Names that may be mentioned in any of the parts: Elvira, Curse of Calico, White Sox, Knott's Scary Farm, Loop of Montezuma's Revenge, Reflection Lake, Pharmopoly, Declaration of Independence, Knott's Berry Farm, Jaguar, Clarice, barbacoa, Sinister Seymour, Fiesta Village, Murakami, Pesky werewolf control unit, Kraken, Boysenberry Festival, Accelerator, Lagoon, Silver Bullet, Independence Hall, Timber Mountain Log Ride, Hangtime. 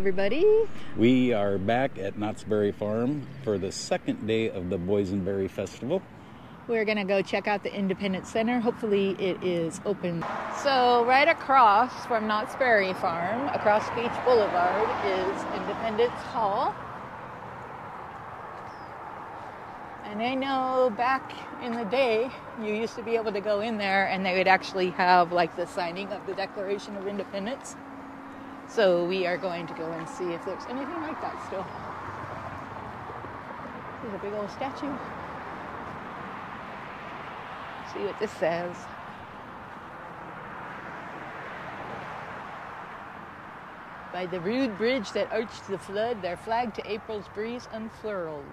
everybody. We are back at Knott's Berry Farm for the second day of the Boysenberry Festival. We're going to go check out the Independence Center. Hopefully it is open. So right across from Knott's Berry Farm, across Beach Boulevard, is Independence Hall. And I know back in the day, you used to be able to go in there and they would actually have like the signing of the Declaration of Independence. So we are going to go and see if there's anything like that still. There's a big old statue. See what this says. By the rude bridge that arched the flood, their flag to April's breeze unfurled.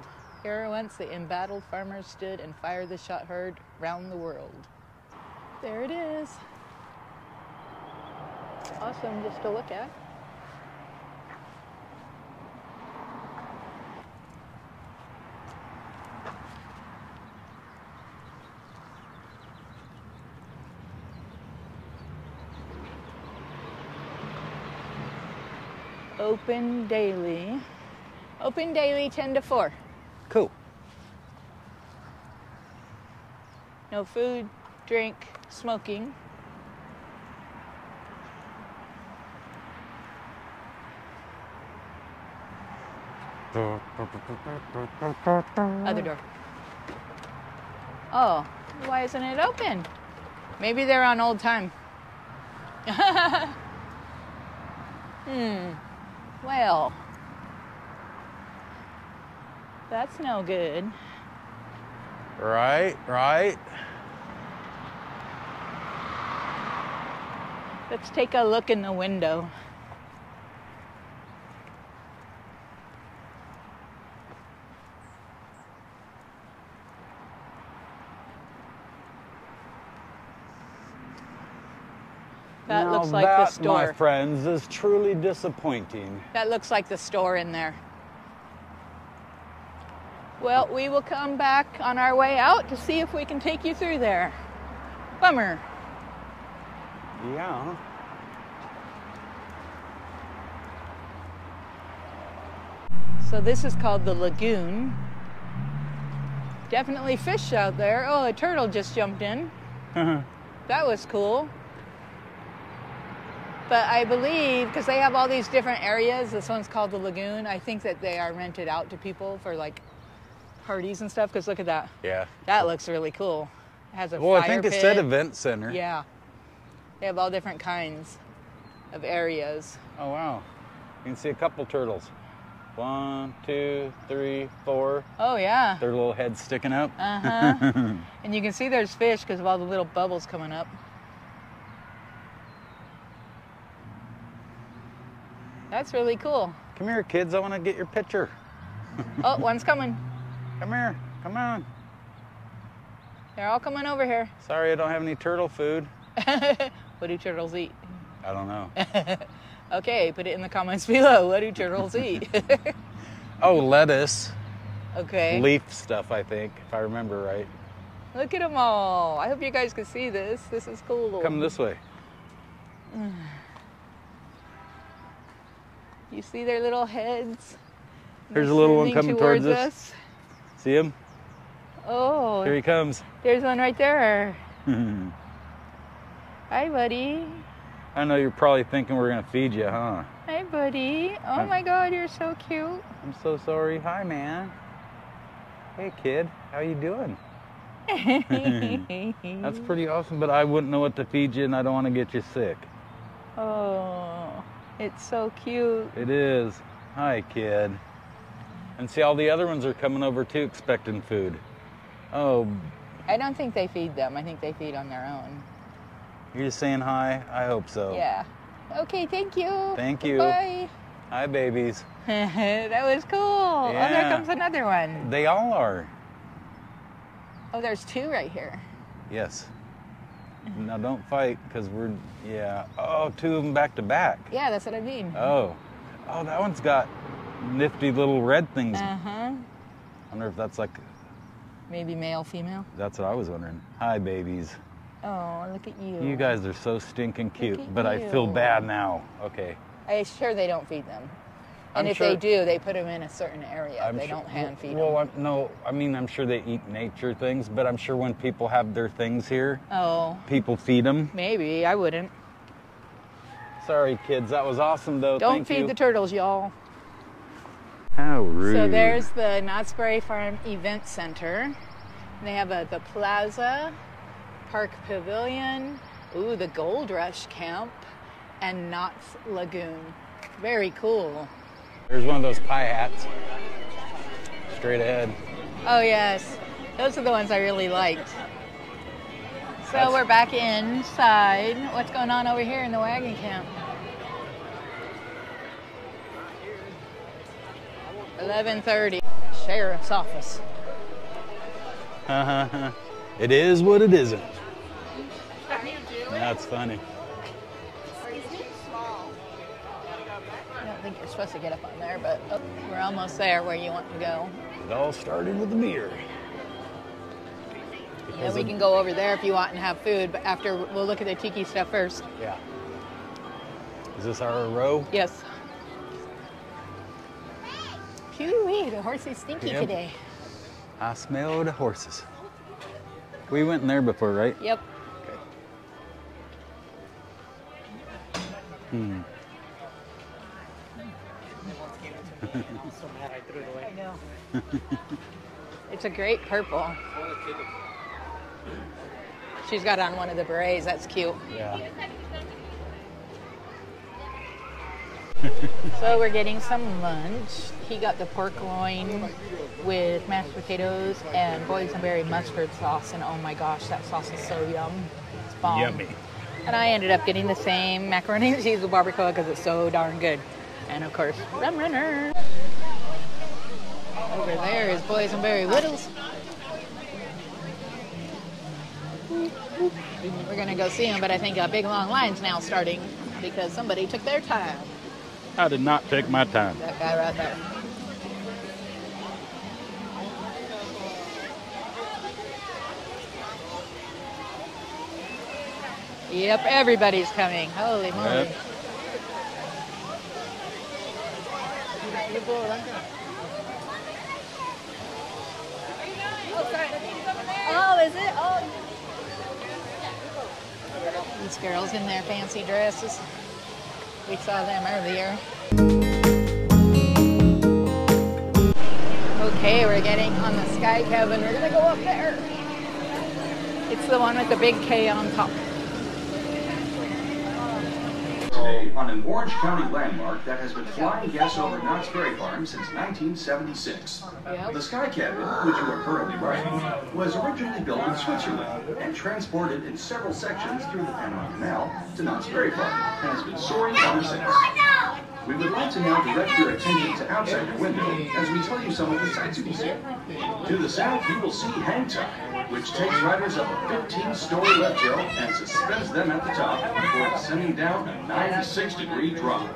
Here once the embattled farmers stood and fired the shot heard round the world. There it is. Awesome just to look at. Open daily. Open daily 10 to 4. Cool. No food, drink, smoking. Other door. Oh, why isn't it open? Maybe they're on old time. Well, that's no good. Right. Let's take a look in the window. That looks like the store. That, my friends, is truly disappointing. That looks like the store in there. Well, we will come back on our way out to see if we can take you through there. Bummer. Yeah. So this is called the Lagoon. Definitely fish out there. Oh, a turtle just jumped in. That was cool. But I believe, because they have all these different areas, this one's called the Lagoon, I think that they are rented out to people for like parties and stuff, because look at that. Yeah. That looks really cool. It has a fire pit. I think it said event center. Yeah. They have all different kinds of areas. Oh, wow. You can see a couple turtles. 1, 2, 3, 4. Oh, yeah. Their little heads sticking up. Uh-huh. And you can see there's fish because of all the little bubbles coming up. That's really cool. Come here, kids. I want to get your picture. Oh, one's coming. Come here. Come on. They're all coming over here. Sorry, I don't have any turtle food. What do turtles eat? I don't know. Okay, put it in the comments below. What do turtles eat? Oh, lettuce. Okay. Leaf stuff, I think, if I remember right. Look at them all. I hope you guys can see this. This is cool. Come this way. You see their little heads? There's a little one coming towards us. See him? Oh. Here he comes. There's one right there. Hi, buddy. I know you're probably thinking we're going to feed you, huh? Hi, buddy. Oh, my God, you're so cute. I'm so sorry. Hi, man. Hey, kid. How you doing? That's pretty awesome, but I wouldn't know what to feed you, and I don't want to get you sick. Oh. It's so cute. It is. Hi, kid. And see, all the other ones are coming over too, expecting food. Oh. I don't think they feed them. I think they feed on their own. You're just saying hi? I hope so. Yeah. Okay, thank you. Thank you. Bye. Hi, babies. That was cool. Yeah. Oh, there comes another one. They all are. Oh, there's two right here. Yes. Now don't fight, because we're, yeah. Oh, two of them back to back. Yeah, that's what I mean. Oh. Oh, that one's got nifty little red things. Uh-huh. I wonder if that's like... Maybe male, female? That's what I was wondering. Hi, babies. Oh, look at you. You guys are so stinking cute, but you. I feel bad now. Okay. I'm sure they don't feed them. And if they do, they put them in a certain area. They don't hand feed them. Well, no, I mean, I'm sure they eat nature things, but I'm sure when people have their things here, people feed them. Maybe. I wouldn't. Sorry, kids. That was awesome, though. Don't feed the turtles, y'all. How rude. So there's the Knott's Berry Farm Event Center. They have the plaza, Park Pavilion, the Gold Rush Camp, and Knott's Lagoon. Very cool. There's one of those pie hats. Straight ahead. Oh, yes. Those are the ones I really liked. So we're back inside. What's going on over here in the wagon camp? 11:30. Sheriff's office. It is what it isn't. That's funny. I think you're supposed to get up on there, but we're almost there where you want to go. It all started with the beer. Yeah, we can go over there if you want and have food, but after we'll look at the tiki stuff first. Yeah. Is this our row? Yes. Phew-wee, the horse is stinky today. I smell the horses. We went in there before, right? Yep. Okay. Hmm. I'm so mad I threw it away. I know. It's a great purple. She's got on one of the berets. That's cute. Yeah. So we're getting some lunch. He got the pork loin with mashed potatoes and boysenberry mustard sauce. And oh my gosh, that sauce is so yum. It's bomb. Yummy. And I ended up getting the same macaroni and cheese with barbacoa because it's so darn good. And of course, Rum Runner. Over there is Boysenberry Whittles. We're gonna go see them, but I think a big long line's now starting because somebody took their time. I did not take my time. That guy right there. Yep, everybody's coming. Holy moly. Yep. Oh, is it? Oh. These girls in their fancy dresses. We saw them earlier. Okay, we're getting on the Sky Cabin. We're gonna go up there. It's the one with the big K on top. On an Orange County landmark that has been flying guests over Knott's Berry Farm since 1976. Yep. The Sky Cabin, which you are currently riding, was originally built in Switzerland and transported in several sections through the Panama Canal to Knott's Berry Farm and has been soaring ever since. We would like to now direct your attention to outside your window as we tell you some of the sights you will see. To the south, you will see Hangtime, which takes riders up a 15-story left hill and suspends them at the top before descending down a 96-degree drop.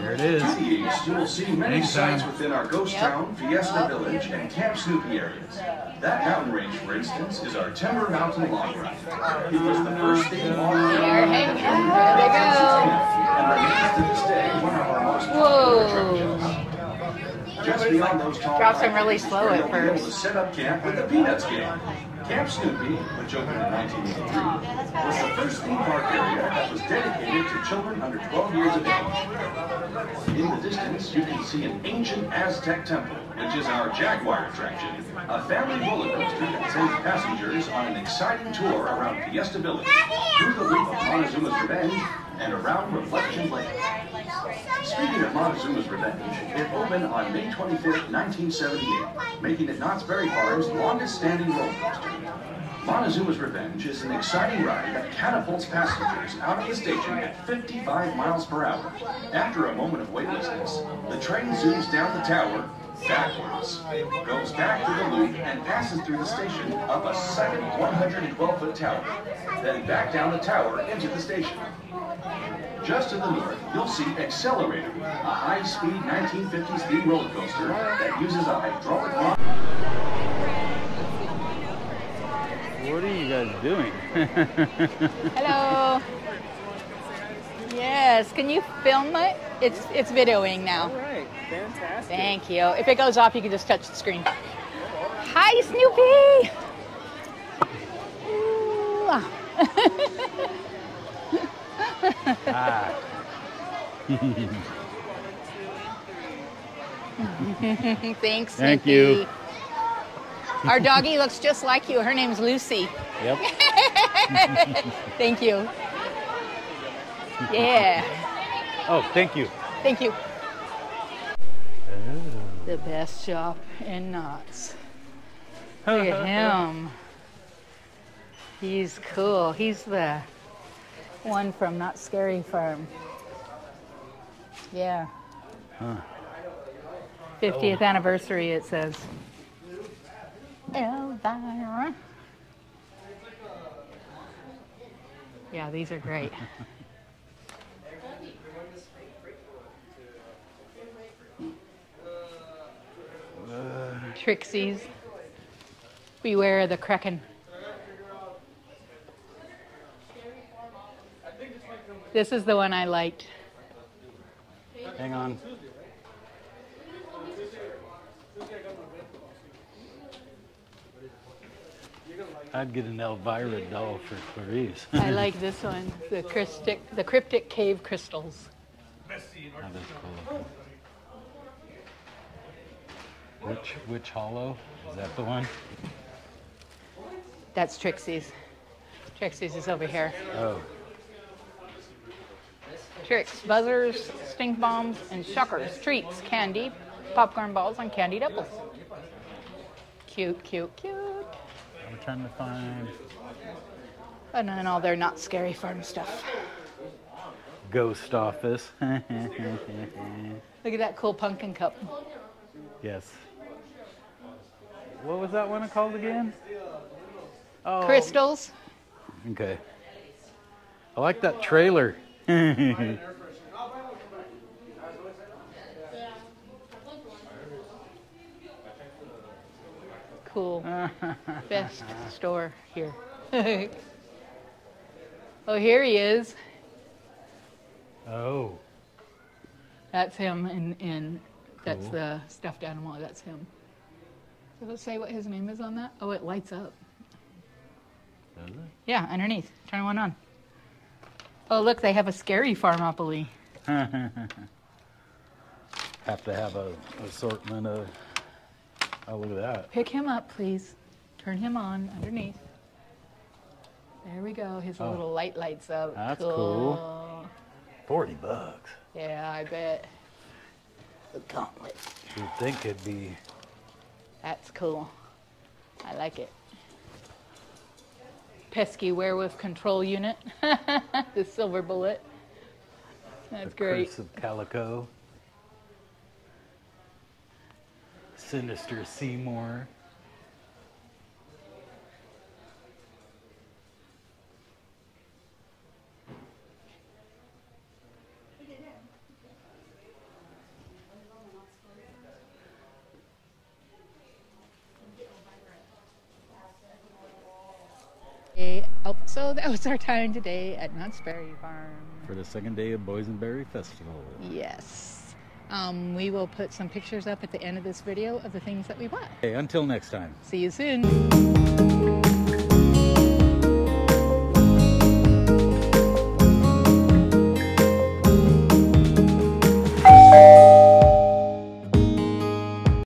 There it is. To the east, you will see many sites within our ghost town, Fiesta Village, and Camp Snoopy areas. That mountain range, for instance, is our Timber Mountain Log Ride. It was the first thing on the air. And remains to this day one of our most popular attractions. Just beyond those tall drops are really slow at first. To set up camp with the Peanuts game. Camp Snoopy, which opened in 1982, was the first theme park area that was dedicated to children under 12 years of age. In the distance, you can see an ancient Aztec temple, which is our Jaguar attraction, a family roller coaster that sends passengers on an exciting tour around Fiesta Village, through the Loop of Montezuma's Revenge, and around Reflection Lake. Speaking of Montezuma's Revenge, it opened on May 25th, 1978, making it Knott's Berry Farm's longest-standing roller coaster. Montezuma's Revenge is an exciting ride that catapults passengers out of the station at 55 miles per hour. After a moment of weightlessness, the train zooms down the tower backwards, goes back to the loop, and passes through the station up a second 112-foot tower, then back down the tower into the station. Just to the north, you'll see Accelerator, a high-speed 1950s theme roller coaster that uses a hydraulic lock. What are you guys doing? Hello. Yes, can you film it? It's videoing now. All right. Fantastic. Thank you. If it goes off, you can just touch the screen. Hi, Snoopy. Ah. Thanks, Snoopy. Thank you. Our doggie looks just like you. Her name's Lucy. Yep. Thank you. Yeah. Oh, thank you. Thank you. The best shop in Knott's. Look at him. He's cool. He's the one from Knott's Scary Farm. Yeah. Huh. 50th anniversary, it says. Elvira. Yeah, these are great. Trixie's. Beware of the Kraken. This is the one I liked. Hang on. I'd get an Elvira doll for Clarice. I like this one, the cryptic cave crystals. That is cool. Which hollow? Is that the one? That's Trixie's. Trixie's is over here. Oh. Tricks, buzzers, stink bombs, and shuckers, treats, candy, popcorn balls, and candied apples. Cute, cute, cute. I'm trying to find... And then all their Knott's Scary Farm stuff. Ghost office. Look at that cool pumpkin cup. Yes. What was that one called again? Oh. Crystals. Okay. I like that trailer. Cool. Best store here. Oh, here he is. Oh. That's him in cool. That's the stuffed animal. That's him. Does it say what his name is on that? Oh, it lights up. Does it? Yeah, underneath. Turn one on. Oh, look, they have a scary Pharmopoly. Have to have an assortment of... Oh, look at that. Pick him up, please. Turn him on underneath. There we go. His little light lights up. That's cool. 40 bucks. Yeah, I bet. The gauntlet. You'd think it'd be... That's cool. I like it. Pesky werewolf control unit. The silver bullet. That's great. Curse of Calico. Sinister Seymour. Oh, so that was our time today at Knott's Berry Farm. For the second day of Boysenberry Festival. Yes. We will put some pictures up at the end of this video of the things that we bought. Okay, until next time. See you soon.